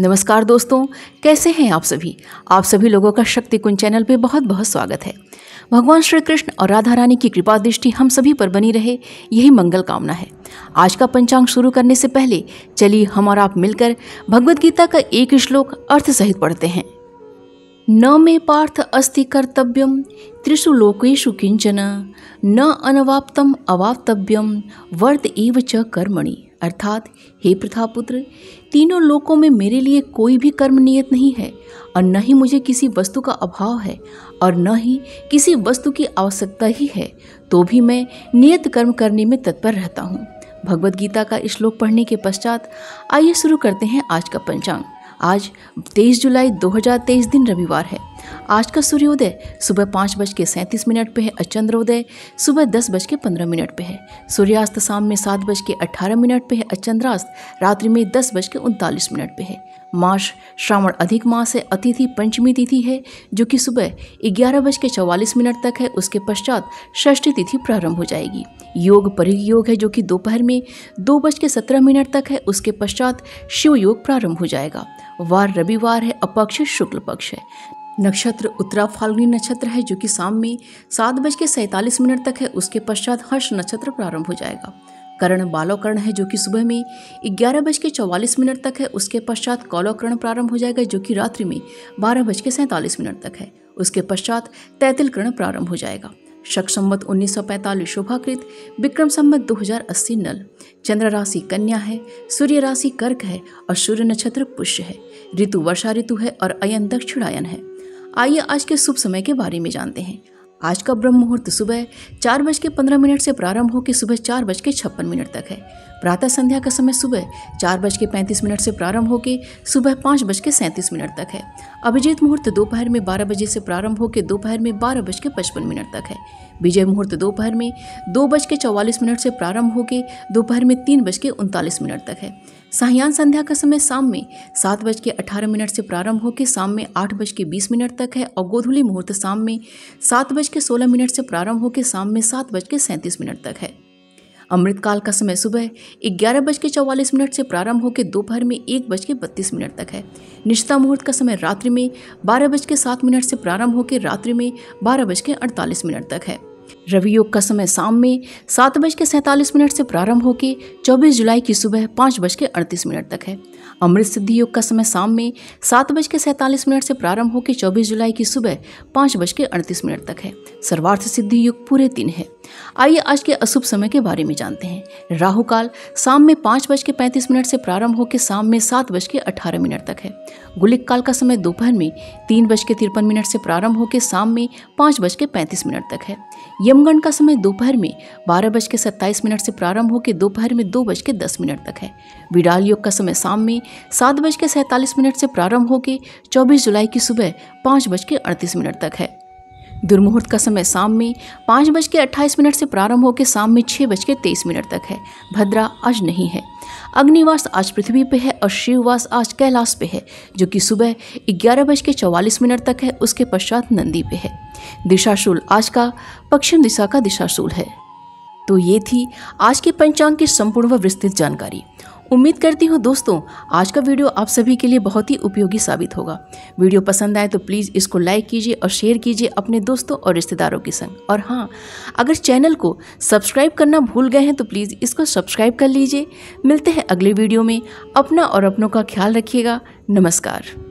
नमस्कार दोस्तों, कैसे हैं आप सभी। लोगों का शक्तिकुंज चैनल पे बहुत बहुत स्वागत है। भगवान श्री कृष्ण और राधा रानी की कृपा दृष्टि हम सभी पर बनी रहे, यही मंगल कामना है। आज का पंचांग शुरू करने से पहले चलिए हम और आप मिलकर भगवदगीता का एक श्लोक अर्थ सहित पढ़ते हैं। न मे पार्थ अस्ति कर्तव्यम त्रिषु लोकेषु किंचन, न अनवाप्तम अवाप्तव्यम वर्त एव च कर्मणि। अर्थात हे प्रथापुत्र, तीनों लोकों में मेरे लिए कोई भी कर्म नियत नहीं है और न ही मुझे किसी वस्तु का अभाव है और न ही किसी वस्तु की आवश्यकता ही है, तो भी मैं नियत कर्म करने में तत्पर रहता हूँ। भगवद गीता का श्लोक पढ़ने के पश्चात आइए शुरू करते हैं आज का पंचांग। आज 23 जुलाई 2023 दिन रविवार है। आज का सूर्योदय सुबह 5:37 पर है। अचंद्रोदय सुबह 10:15 पर है। सूर्यास्त शाम में 7:18 पर है। अचंद्रास्त रात्रि में 10:39 पर है। मास श्रावण अधिक मास है। अतिथि पंचमी तिथि है जो कि सुबह 11:44 तक है। उसके पश्चात षष्ठी तिथि प्रारंभ हो जाएगी। योग परि योग है जो कि दोपहर में 2:17 तक है। उसके पश्चात शिव योग प्रारंभ हो जाएगा। वार रविवार है। अपक्ष शुक्ल पक्ष है। नक्षत्र उत्तरा फाल्गुनी नक्षत्र है जो कि शाम में 7:47 तक है। उसके पश्चात हर्ष नक्षत्र प्रारंभ हो जाएगा। करण बालोकरण है जो कि सुबह में 11:44 तक है। उसके पश्चात कॉलो करण प्रारंभ हो जाएगा जो कि रात्रि में 12:47 तक है। उसके पश्चात तैतिल करण प्रारंभ हो जाएगा। शक संवत 1945 शोभाकृत, विक्रम संवत 2080 नल। चंद्र राशि कन्या है, सूर्य राशि कर्क है और सूर्य नक्षत्र पुष्य है। ऋतु वर्षा ऋतु है और अयन दक्षिणायन है। आइए आज के शुभ समय के बारे में जानते हैं। आज का ब्रह्म मुहूर्त सुबह 4:15 से प्रारंभ होकर सुबह 4:56 तक है। प्रातः संध्या का समय सुबह 4:35 से प्रारंभ होकर सुबह 5:37 तक है। अभिजीत मुहूर्त दोपहर में 12 बजे से प्रारंभ होकर दोपहर में 12:55 तक है। विजय मुहूर्त दोपहर में 2:44 से प्रारंभ होकर दोपहर में 3:39 तक है। सायं संध्या का समय शाम में 7:18 से प्रारंभ होकर शाम में 8:20 तक है और गोधूली मुहूर्त शाम में 7:16 से प्रारंभ होकर शाम में 7:37 तक है। अमृत काल का समय सुबह 11:44 से प्रारंभ होकर दोपहर में 1:32 तक है। निश्चिता मुहूर्त का समय रात्रि में 12:07 से प्रारंभ होकर रात्रि में 12:48 तक है। रवि योग का समय शाम में 7:47 से प्रारंभ होकर 24 जुलाई की सुबह 5:38 तक है। अमृत सिद्धि योग का समय शाम में 7:47 से प्रारंभ होकर 24 जुलाई की सुबह 5:38 तक है। सर्वार्थ सिद्धि योग पूरे दिन है। आइए आज के अशुभ समय के बारे में जानते हैं। राहु काल शाम में 5:35 से प्रारंभ होकर शाम में 7:18 तक है। गुलिक काल का समय दोपहर में 3:53 से प्रारंभ होकर शाम में 5:35 तक है। यमगण का समय दोपहर में 12:27 से प्रारंभ होकर दोपहर में 2:10 तक है। विडाल योग का समय शाम में 7:47 से प्रारंभ होकर 24 जुलाई की सुबह 5:38 तक है। दुर्मुहूर्त का समय शाम में 5:28 से प्रारंभ होकर शाम में 6:23 तक है। भद्रा आज नहीं है। अग्निवास आज पृथ्वी पे है और शिववास आज कैलाश पे है जो कि सुबह 11:44 तक है। उसके पश्चात नंदी पे है। दिशाशूल आज का पश्चिम दिशा का दिशाशूल है। तो ये थी आज के पंचांग की संपूर्ण व विस्तृत जानकारी। उम्मीद करती हूँ दोस्तों आज का वीडियो आप सभी के लिए बहुत ही उपयोगी साबित होगा। वीडियो पसंद आए तो प्लीज़ इसको लाइक कीजिए और शेयर कीजिए अपने दोस्तों और रिश्तेदारों के संग। और हाँ, अगर चैनल को सब्सक्राइब करना भूल गए हैं तो प्लीज़ इसको सब्सक्राइब कर लीजिए। मिलते हैं अगले वीडियो में। अपना और अपनों का ख्याल रखिएगा। नमस्कार।